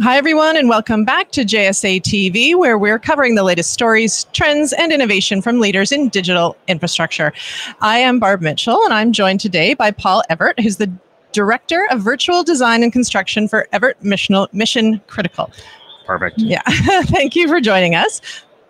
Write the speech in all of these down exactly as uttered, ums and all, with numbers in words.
Hi, everyone, and welcome back to J S A T V, where we're covering the latest stories, trends, and innovation from leaders in digital infrastructure. I am Barb Mitchell, and I'm joined today by Paul Ehvert, who's the Director of Virtual Design and Construction for Ehvert Mission, Mission Critical. Perfect. Yeah. Thank you for joining us.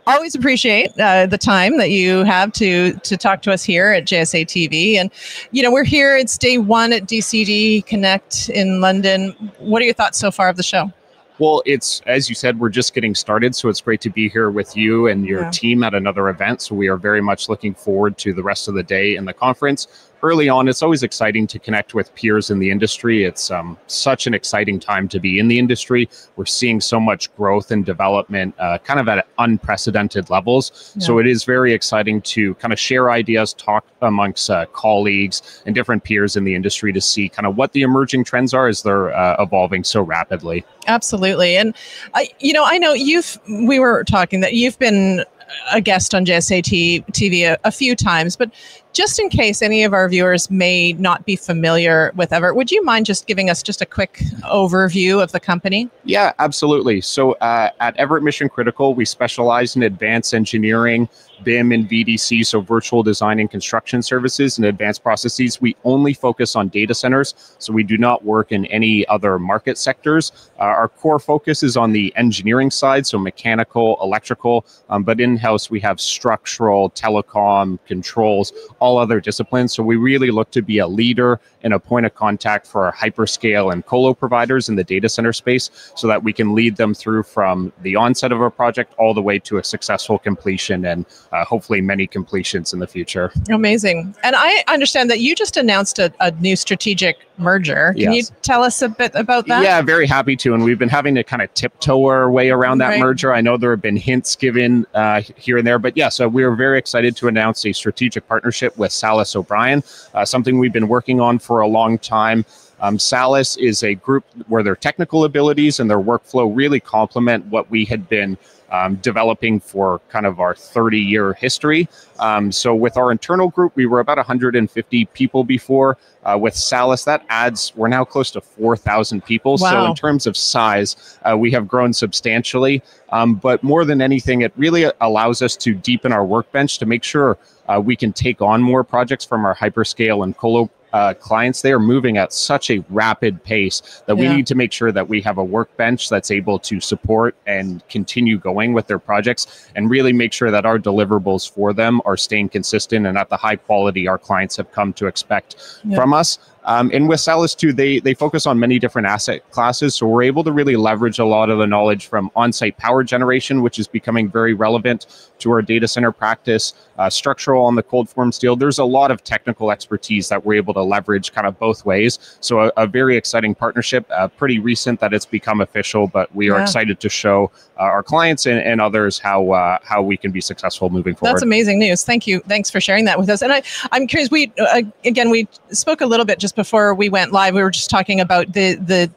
Always appreciate uh, the time that you have to to talk to us here at J S A T V. And, you know, we're here. It's day one at D C D Connect in London. What are your thoughts so far of the show? Well, it's, as you said, we're just getting started, so it's great to be here with you and your yeah. team at another event. So we are very much looking forward to the rest of the day and the conference. Early on, it's always exciting to connect with peers in the industry. It's um, such an exciting time to be in the industry. We're seeing so much growth and development uh, kind of at unprecedented levels. Yeah. So it is very exciting to kind of share ideas, talk amongst uh, colleagues and different peers in the industry to see kind of what the emerging trends are as they're uh, evolving so rapidly. Absolutely. And, I, you know, I know you've, we were talking that you've been a guest on J S A T V a, a few times, but just in case any of our viewers may not be familiar with Ehvert, would you mind just giving us just a quick overview of the company? Yeah, absolutely. So uh, at Ehvert Mission Critical, we specialize in advanced engineering, B I M and V D C, so virtual design and construction services and advanced processes. We only focus on data centers, so we do not work in any other market sectors. Uh, our core focus is on the engineering side, so mechanical, electrical, um, but in-house we have structural, telecom, controls, all other disciplines. So we really look to be a leader and a point of contact for our hyperscale and colo providers in the data center space so that we can lead them through from the onset of a project all the way to a successful completion and Uh, hopefully many completions in the future. Amazing. And I understand that you just announced a, a new strategic merger. Can yes. you tell us a bit about that? Yeah, very happy to. And we've been having to kind of tiptoe our way around that right. merger. I know there have been hints given uh, here and there, but yeah, so we are very excited to announce a strategic partnership with Salas O'Brien, uh, something we've been working on for a long time. Um, Salas is a group where their technical abilities and their workflow really complement what we had been Um, developing for kind of our thirty year history. Um, so with our internal group, we were about one hundred fifty people before. Uh, with Salas, that adds, we're now close to four thousand people. Wow. So in terms of size, uh, we have grown substantially. Um, but more than anything, it really allows us to deepen our workbench to make sure uh, we can take on more projects from our hyperscale and colo Uh, clients. They are moving at such a rapid pace that we yeah. need to make sure that we have a workbench that's able to support and continue going with their projects and really make sure that our deliverables for them are staying consistent and at the high quality our clients have come to expect yeah. from us. Um, and with Salas too, they, they focus on many different asset classes. So we're able to really leverage a lot of the knowledge from on-site power generation, which is becoming very relevant to our data center practice, uh, structural on the cold form steel. There's a lot of technical expertise that we're able to leverage kind of both ways. So a, a very exciting partnership, uh, pretty recent that it's become official, but we are yeah. excited to show uh, our clients and, and others how uh, how we can be successful moving forward. That's amazing news. Thank you. Thanks for sharing that with us. And I, I'm curious, we uh, again, we spoke a little bit just before we went live, we were just talking about the the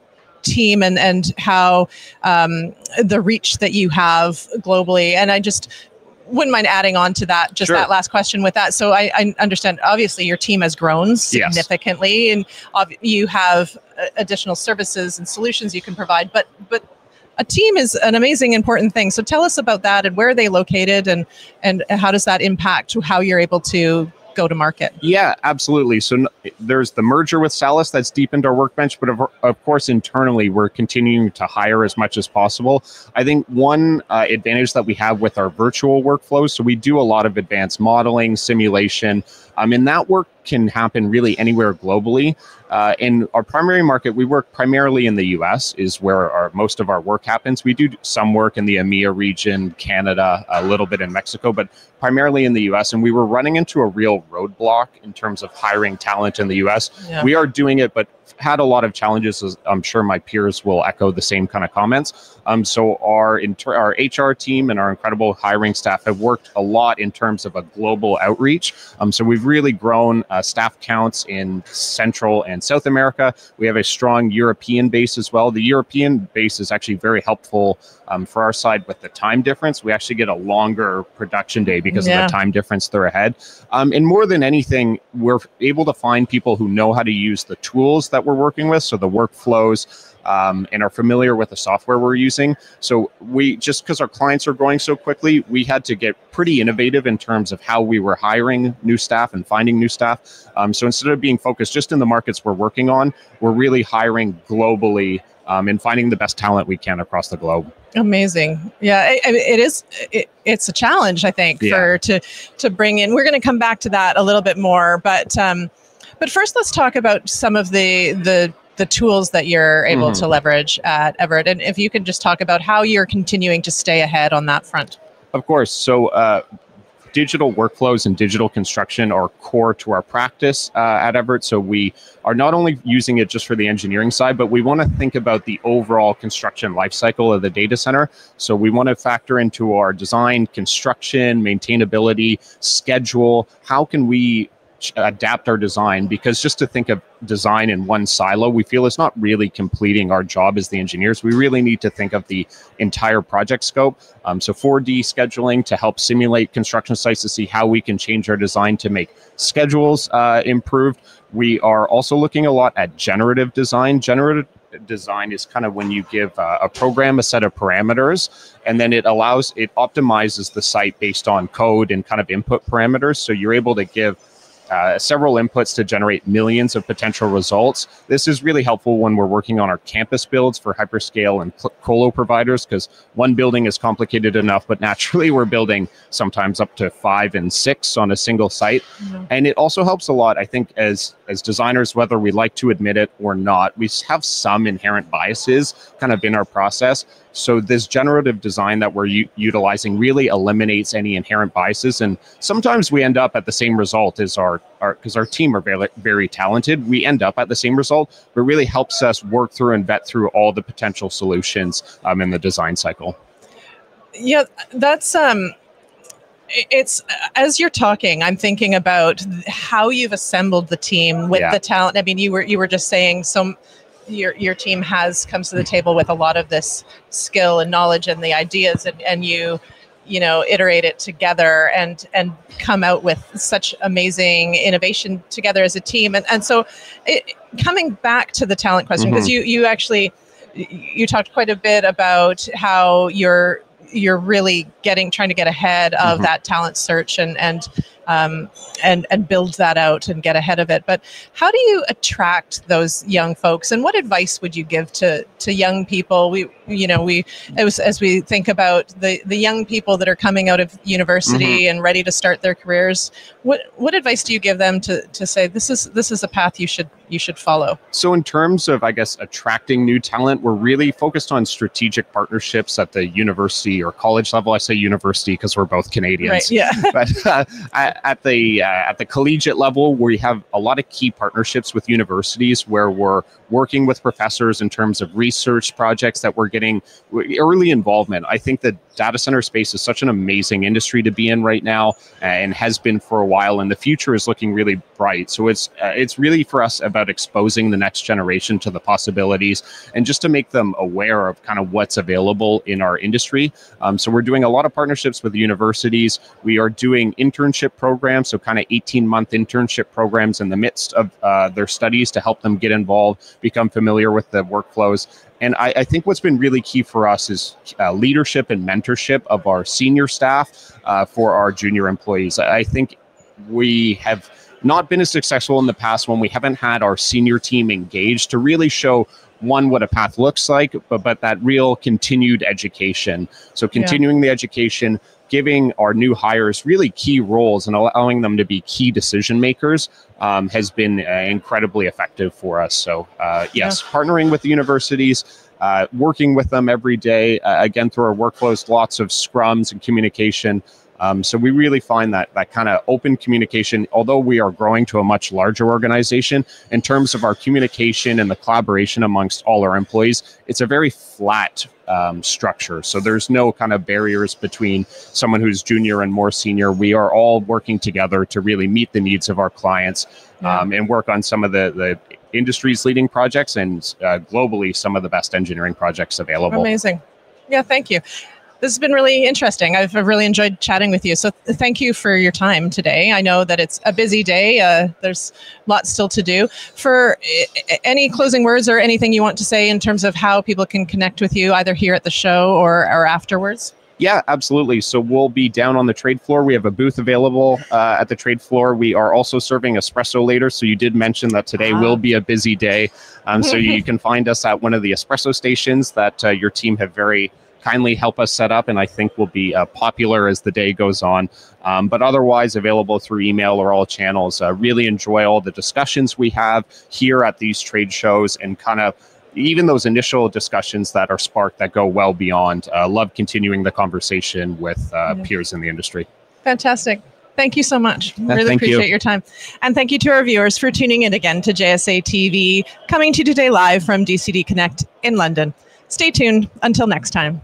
team and and how um, the reach that you have globally. And I just wouldn't mind adding on to that, just sure. that last question with that. So I, I understand, obviously, your team has grown significantly, yes. and you have additional services and solutions you can provide. But but a team is an amazing, important thing. So tell us about that and where are they located, and and how does that impact how you're able to go to market? Yeah, absolutely. So no, there's the merger with Salas that's deepened our workbench, but of, of course, internally, we're continuing to hire as much as possible. I think one uh, advantage that we have with our virtual workflows, so we do a lot of advanced modeling, simulation, um, and that work can happen really anywhere globally. Uh, in our primary market, we work primarily in the U S is where our, most of our work happens. We do some work in the EMEA region, Canada, a little bit in Mexico, but primarily in the U S. And we were running into a real roadblock in terms of hiring talent in the U S. Yeah. We are doing it, but had a lot of challenges, as I'm sure my peers will echo the same kind of comments. Um, so our, inter our H R team and our incredible hiring staff have worked a lot in terms of a global outreach. Um, so we've really grown uh, staff counts in Central and South America. We have a strong European base as well. The European base is actually very helpful um, for our side with the time difference. We actually get a longer production day because yeah. of the time difference they're ahead. Um, and more than anything, we're able to find people who know how to use the tools that we're working with, so the workflows, um, and are familiar with the software we're using. So we, just because our clients are growing so quickly, we had to get pretty innovative in terms of how we were hiring new staff and finding new staff. Um, so instead of being focused just in the markets we're working on, we're really hiring globally um, and finding the best talent we can across the globe. Amazing. Yeah, it, it is. It, it's a challenge, I think, yeah. for to to bring in. We're going to come back to that a little bit more, but um, but first, let's talk about some of the the. the tools that you're able mm. to leverage at Ehvert. And if you can just talk about how you're continuing to stay ahead on that front. Of course. So uh, digital workflows and digital construction are core to our practice uh, at Ehvert. So we are not only using it just for the engineering side, but we want to think about the overall construction lifecycle of the data center. So we want to factor into our design, construction, maintainability, schedule. How can we adapt our design? Because just to think of design in one silo, we feel it's not really completing our job as the engineers. We really need to think of the entire project scope. Um, so four D scheduling to help simulate construction sites to see how we can change our design to make schedules uh, improved. We are also looking a lot at generative design. Generative design is kind of when you give uh, a program a set of parameters, and then it allows, it optimizes the site based on code and kind of input parameters. So you're able to give Uh, several inputs to generate millions of potential results. This is really helpful when we're working on our campus builds for hyperscale and colo providers, because one building is complicated enough, but naturally we're building sometimes up to five and six on a single site. Mm-hmm. And it also helps a lot, I think, as, as designers, whether we like to admit it or not, we have some inherent biases kind of in our process. So this generative design that we're utilizing really eliminates any inherent biases. And sometimes we end up at the same result as our, because our, our team are very, very talented, we end up at the same result, but really helps us work through and vet through all the potential solutions um, in the design cycle. Yeah, that's, um, it's, as you're talking, I'm thinking about how you've assembled the team with yeah. the talent. I mean, you were, you were just saying some, Your, your team has comes to the table with a lot of this skill and knowledge and the ideas, and, and you, you know, iterate it together and and come out with such amazing innovation together as a team. And, and so it, coming back to the talent question, because mm-hmm. you, you actually, you talked quite a bit about how you're you're really getting, trying to get ahead of mm-hmm. that talent search and and um, and and build that out and get ahead of it. But how do you attract those young folks? And what advice would you give to to young people? We, you know, we as as we think about the the young people that are coming out of university mm-hmm. and ready to start their careers. What what advice do you give them to to say this is this is a path you should you should follow? So in terms of, I guess, attracting new talent, we're really focused on strategic partnerships at the university or college level. I say university because we're both Canadians. Right, yeah. But uh, at, at the uh, at the collegiate level, we have a lot of key partnerships with universities where we're working with professors in terms of research projects that we're getting early involvement. I think the data center space is such an amazing industry to be in right now and has been for a while, and the future is looking really bright. So it's uh, it's really for us about exposing the next generation to the possibilities and just to make them aware of kind of what's available in our industry. Um, so we're doing a lot of partnerships with universities. We are doing internship programs, so kind of eighteen month internship programs in the midst of uh, their studies to help them get involved, become familiar with the workflows. And I, I think what's been really key for us is uh, leadership and mentorship of our senior staff uh, for our junior employees. I think we have not been as successful in the past when we haven't had our senior team engaged to really show, one, what a path looks like, but, but that real continued education. So continuing yeah. the education, giving our new hires really key roles and allowing them to be key decision makers um, has been uh, incredibly effective for us. So uh, yes, yeah. partnering with the universities, uh, working with them every day, uh, again, through our workflows, lots of scrums and communication. Um, so we really find that that kind of open communication, although we are growing to a much larger organization, in terms of our communication and the collaboration amongst all our employees, it's a very flat um, structure. So there's no kind of barriers between someone who's junior and more senior. We are all working together to really meet the needs of our clients um, yeah. and work on some of the, the industry's leading projects and uh, globally some of the best engineering projects available. Amazing. Yeah, thank you. This has been really interesting. I've really enjoyed chatting with you. So th thank you for your time today. I know that it's a busy day. Uh, there's lots still to do. For any closing words or anything you want to say in terms of how people can connect with you, either here at the show or, or afterwards? Yeah, absolutely. So we'll be down on the trade floor. We have a booth available uh, at the trade floor. We are also serving espresso later. So you did mention that today ah. will be a busy day. Um, so you can find us at one of the espresso stations that uh, your team have very kindly help us set up, and I think will be uh, popular as the day goes on. Um, but otherwise available through email or all channels. Uh, really enjoy all the discussions we have here at these trade shows, and kind of even those initial discussions that are sparked that go well beyond. Uh, love continuing the conversation with uh, yeah. peers in the industry. Fantastic. Thank you so much. Yeah, really appreciate you. your time. And thank you to our viewers for tuning in again to J S A T V, coming to you today live from D C D Connect in London. Stay tuned until next time.